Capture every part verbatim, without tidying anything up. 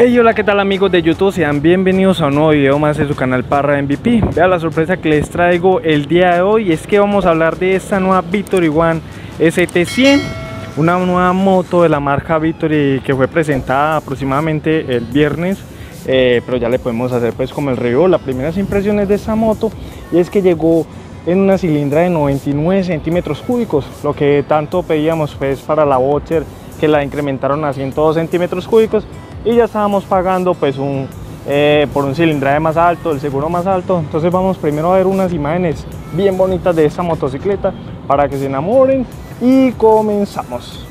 Hey, hola, ¿qué tal amigos de YouTube? Sean bienvenidos a un nuevo video más de su canal Parra M V P. Vean la sorpresa que les traigo el día de hoy. Es que vamos a hablar de esta nueva Victory One S T cien, una nueva moto de la marca Victory que fue presentada aproximadamente el viernes, eh, pero ya le podemos hacer pues como el review, las primeras impresiones de esta moto. Y es que llegó en una cilindra de noventa y nueve centímetros cúbicos, lo que tanto pedíamos pues para la Boxer, que la incrementaron a ciento dos centímetros cúbicos. Y ya estábamos pagando pues un, eh, por un cilindraje más alto, el seguro más alto. Entonces vamos primero a ver unas imágenes bien bonitas de esta motocicleta para que se enamoren y comenzamos.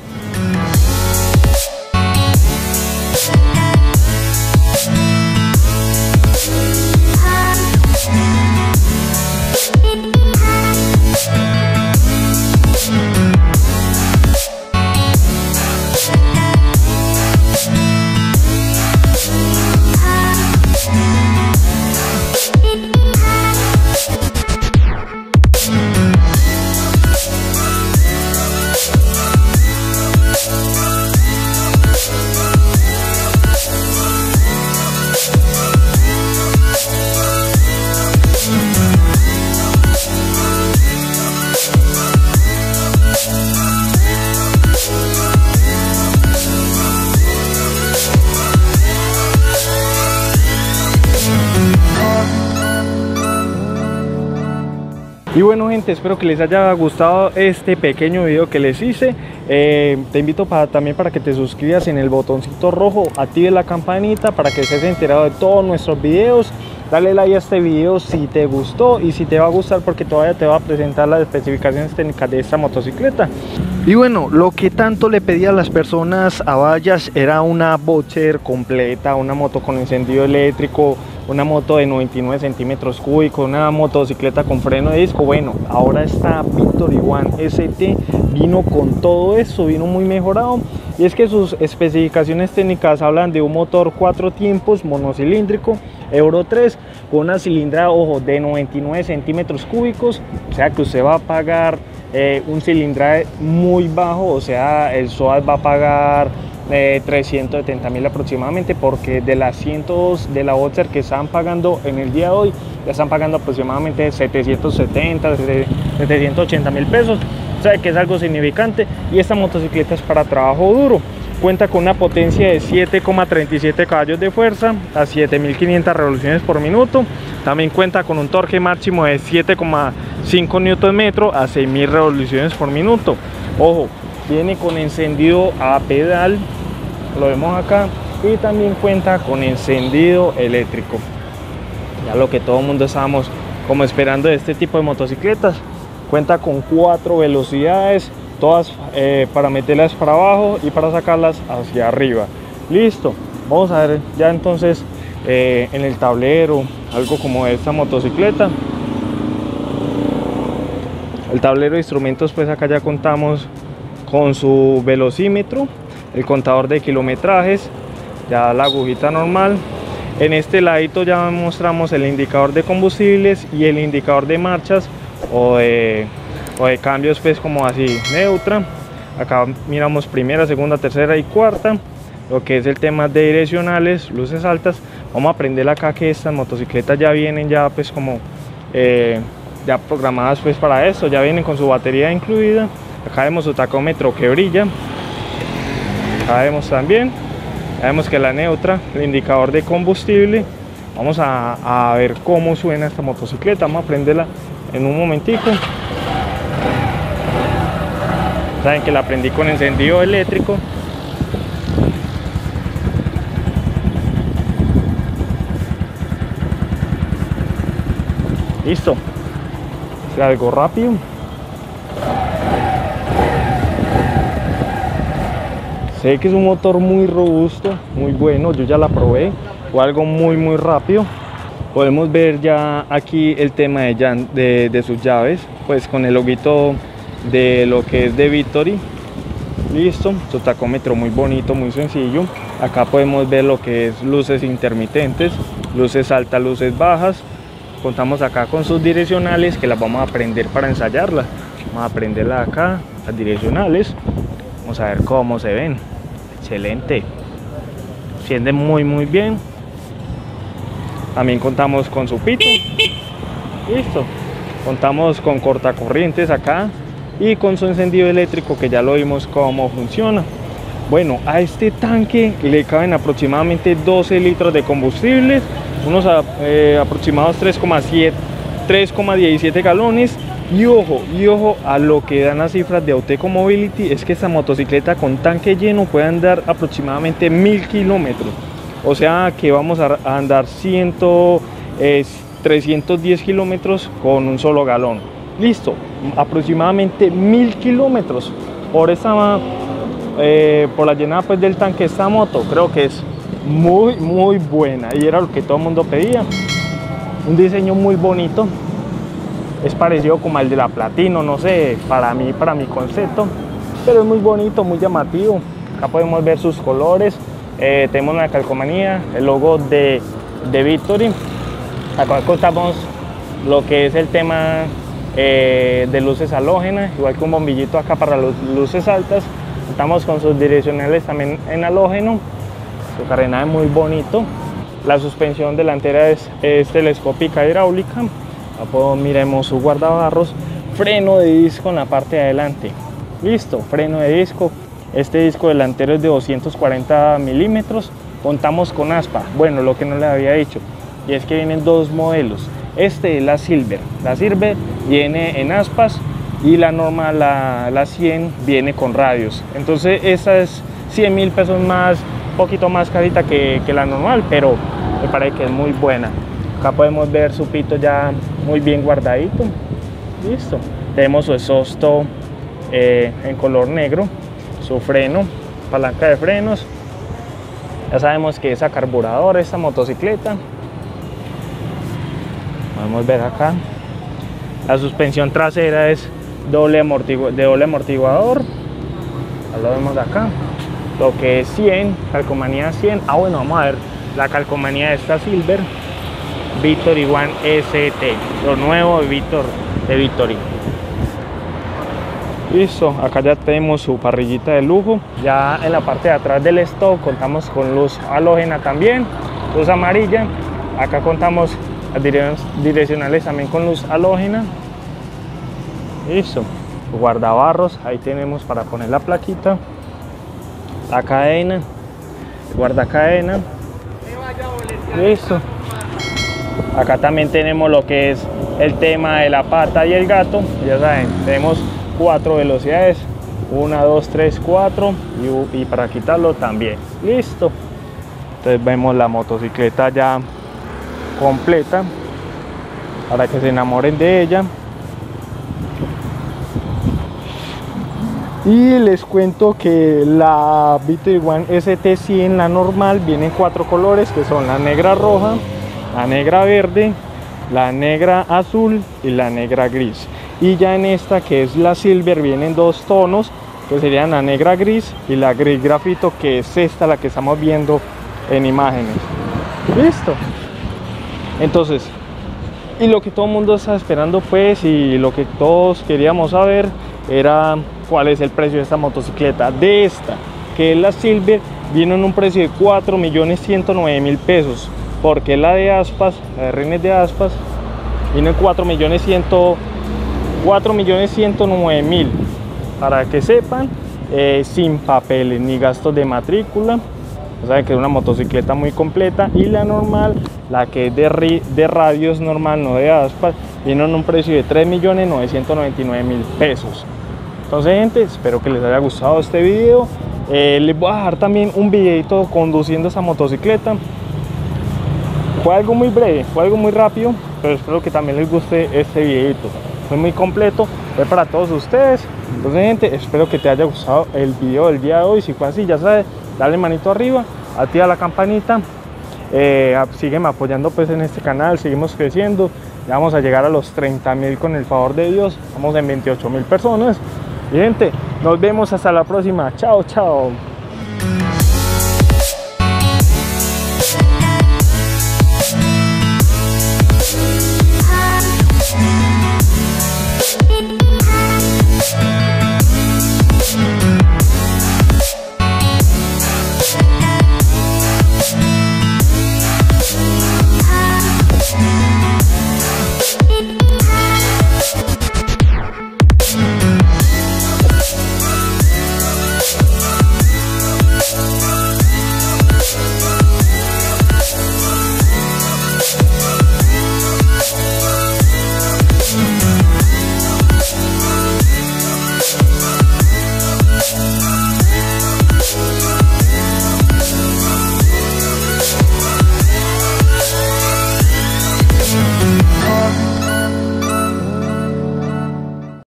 Y bueno gente, espero que les haya gustado este pequeño video que les hice. eh, Te invito para, también para que te suscribas en el botoncito rojo, active la campanita para que estés enterado de todos nuestros videos. Dale like a este video si te gustó y si te va a gustar, porque todavía te va a presentar las especificaciones técnicas de esta motocicleta. Y bueno, lo que tanto le pedía a las personas a Bayas era una Boxer completa, una moto con encendido eléctrico, una moto de noventa y nueve centímetros cúbicos, una motocicleta con freno de disco. Bueno, ahora esta Victory One S T vino con todo eso, vino muy mejorado. Y es que sus especificaciones técnicas hablan de un motor cuatro tiempos monocilíndrico Euro tres con una cilindrada, ojo, de noventa y nueve centímetros cúbicos. O sea que usted va a pagar eh, un cilindraje muy bajo, o sea el S O A T va a pagar Eh, trescientos setenta mil aproximadamente, porque de las ciento dos de la Boxer que están pagando en el día de hoy, ya están pagando aproximadamente setecientos setenta, setecientos ochenta mil pesos. O sea que es algo significante. Y esta motocicleta es para trabajo duro. Cuenta con una potencia de siete coma treinta y siete caballos de fuerza a siete mil quinientas revoluciones por minuto. También cuenta con un torque máximo de siete coma cinco Nm a seis mil revoluciones por minuto. Ojo, viene con encendido a pedal, lo vemos acá, y también cuenta con encendido eléctrico, ya lo que todo el mundo estábamos como esperando de este tipo de motocicletas. Cuenta con cuatro velocidades, todas eh, para meterlas para abajo y para sacarlas hacia arriba. Listo, vamos a ver ya entonces eh, en el tablero algo como esta motocicleta, el tablero de instrumentos. Pues acá ya contamos con su velocímetro, el contador de kilometrajes, ya la agujita normal. En este ladito ya mostramos el indicador de combustibles y el indicador de marchas o de, o de cambios, pues como así, neutra. Acá miramos primera, segunda, tercera y cuarta, lo que es el tema de direccionales, luces altas. Vamos a aprender acá que estas motocicletas ya vienen ya pues como eh, ya programadas pues para esto, ya vienen con su batería incluida. Acá vemos su tacómetro que brilla, acá vemos también, ya vemos que la neutra, el indicador de combustible. Vamos a, a ver cómo suena esta motocicleta, vamos a prenderla en un momentico. Saben que la prendí con encendido eléctrico. Listo, es algo rápido. Sé que es un motor muy robusto, muy bueno, yo ya la probé, fue algo muy muy rápido. Podemos ver ya aquí el tema de, de, de sus llaves, pues con el loguito de lo que es de Victory. Listo, su tacómetro muy bonito, muy sencillo. Acá podemos ver lo que es luces intermitentes, luces altas, luces bajas. Contamos acá con sus direccionales que las vamos a aprender para ensayarlas. Vamos a aprenderla acá, las direccionales. Vamos a ver cómo se ven. Excelente. enciende muy muy bien. También contamos con su pito, listo, contamos con cortacorrientes acá y con su encendido eléctrico, que ya lo vimos cómo funciona. Bueno, a este tanque le caben aproximadamente doce litros de combustible, unos eh, aproximados tres coma diecisiete galones. Y ojo, y ojo a lo que dan las cifras de Auteco Mobility, es que esta motocicleta con tanque lleno puede andar aproximadamente mil kilómetros. O sea que vamos a andar cien, trescientos diez kilómetros con un solo galón. Listo, aproximadamente mil kilómetros por esta, eh, por la llenada pues del tanque. Esta moto creo que es muy muy buena y era lo que todo el mundo pedía. Un diseño muy bonito, es parecido como al de la Platino, no sé, para mí, para mi concepto, pero es muy bonito, muy llamativo. Acá podemos ver sus colores, eh, tenemos una calcomanía, el logo de, de Victory. Acá contamos lo que es el tema eh, de luces halógenas, igual que un bombillito acá para las luces altas. Contamos con sus direccionales también en halógeno, su carenado es muy bonito, la suspensión delantera es, es telescópica hidráulica. Miremos su guardabarros, freno de disco en la parte de adelante, listo, freno de disco. Este disco delantero es de doscientos cuarenta milímetros. Contamos con aspa, bueno, lo que no le había dicho, y es que vienen dos modelos. Este es la Silver, la Silver viene en aspas y la normal, la, la cien, viene con radios. Entonces esta es cien mil pesos más, poquito más carita que, que la normal, pero me parece que es muy buena. Acá podemos ver su pito ya muy bien guardadito, listo. Tenemos su exhausto eh, en color negro, su freno, palanca de frenos. Ya sabemos que es a carburador esta motocicleta. Podemos ver acá. La suspensión trasera es doble amortigu de doble amortiguador. Ya lo vemos de acá. Lo que es cien, calcomanía cien. Ah, bueno, vamos a ver la calcomanía de esta Silver. Victory One S T, lo nuevo de Victor, de Victory. Listo, acá ya tenemos su parrillita de lujo. Ya en la parte de atrás del stock contamos con luz halógena también, luz amarilla. Acá contamos las direccionales también con luz halógena. Listo, guardabarros, ahí tenemos para poner la plaquita, la cadena, guardacadena. Listo. Acá también tenemos lo que es el tema de la pata y el gato. Ya saben, tenemos cuatro velocidades, una, dos, tres, cuatro, y, y para quitarlo también. Listo. Entonces vemos la motocicleta ya completa para que se enamoren de ella. Y les cuento que la Victory One S T cien, la normal, viene en cuatro colores, que son la negra roja, la negra verde, la negra azul y la negra gris. Y ya en esta, que es la Silver, vienen dos tonos, que serían la negra gris y la gris grafito, que es esta la que estamos viendo en imágenes. Listo. Entonces, y lo que todo el mundo está esperando pues, y lo que todos queríamos saber, era cuál es el precio de esta motocicleta. De esta, que es la Silver, viene en un precio de cuatro millones ciento nueve mil pesos. Porque la de aspas, la de rines de aspas, viene cuatro millones ciento nueve mil, para que sepan, eh, sin papeles ni gastos de matrícula. O sea que es una motocicleta muy completa. Y la normal, la que es de, ri, de radios normal, no de aspas, viene en un precio de tres millones novecientos noventa y nueve mil pesos. Entonces, gente, espero que les haya gustado este video. Eh, les voy a dejar también un videito conduciendo esa motocicleta. Fue algo muy breve, fue algo muy rápido, pero espero que también les guste este videito. Fue muy completo, fue para todos ustedes. Entonces, gente, espero que te haya gustado el video del día de hoy. Si fue así, ya sabes, dale manito arriba, activa la campanita, eh, sígueme apoyando pues en este canal. Seguimos creciendo, ya vamos a llegar a los treinta mil con el favor de Dios. Estamos en veintiocho mil personas. Y, gente, nos vemos hasta la próxima. Chao, chao.